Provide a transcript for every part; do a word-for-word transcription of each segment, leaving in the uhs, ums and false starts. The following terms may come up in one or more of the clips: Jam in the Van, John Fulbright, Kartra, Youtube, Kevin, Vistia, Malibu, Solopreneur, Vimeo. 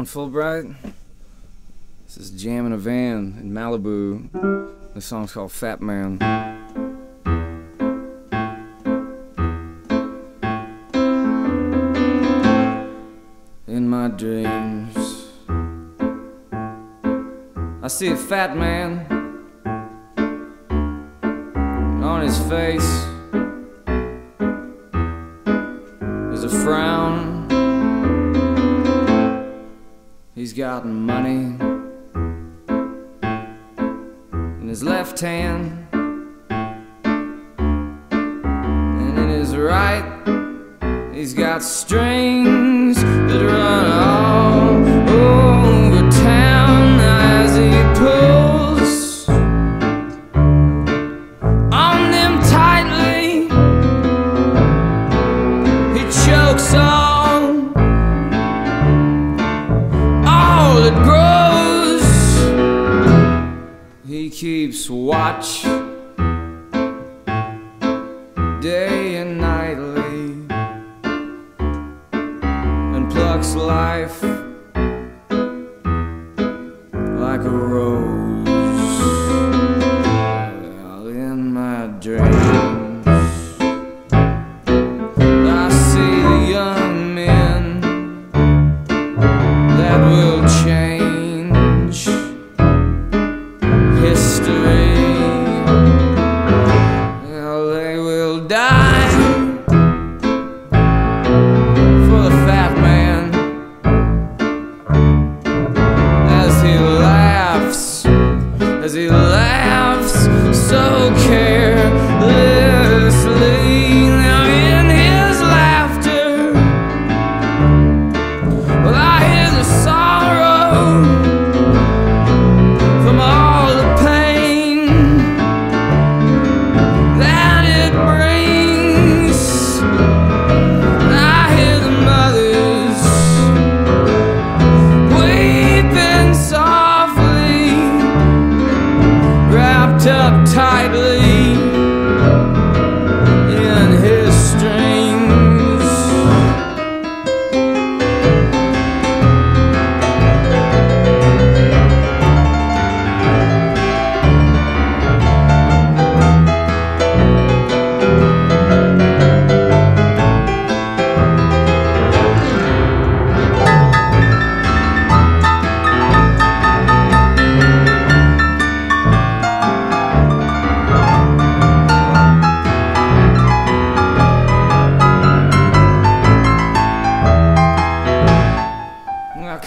John Fulbright. This is Jam in a Van in Malibu. The song's called Fat Man. In my dreams, I see a fat man, and on his face is a frown. He's got money in his left hand, and in his right he's got strings that run all over town as he pulls on them tightly. He chokes on grows. He keeps watch day and nightly, and plucks life like a rose. Well, in my dreams, I see the young men that will change history. Well, they will die for the fat man as he laughs, as he laughs so carelessly. Now in his laughter, well, I hear the sorrow up tightly in his strings.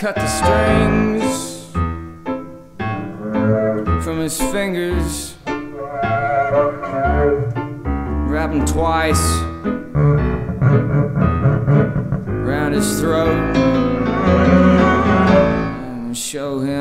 Cut the strings from his fingers, wrap him twice round his throat, and show him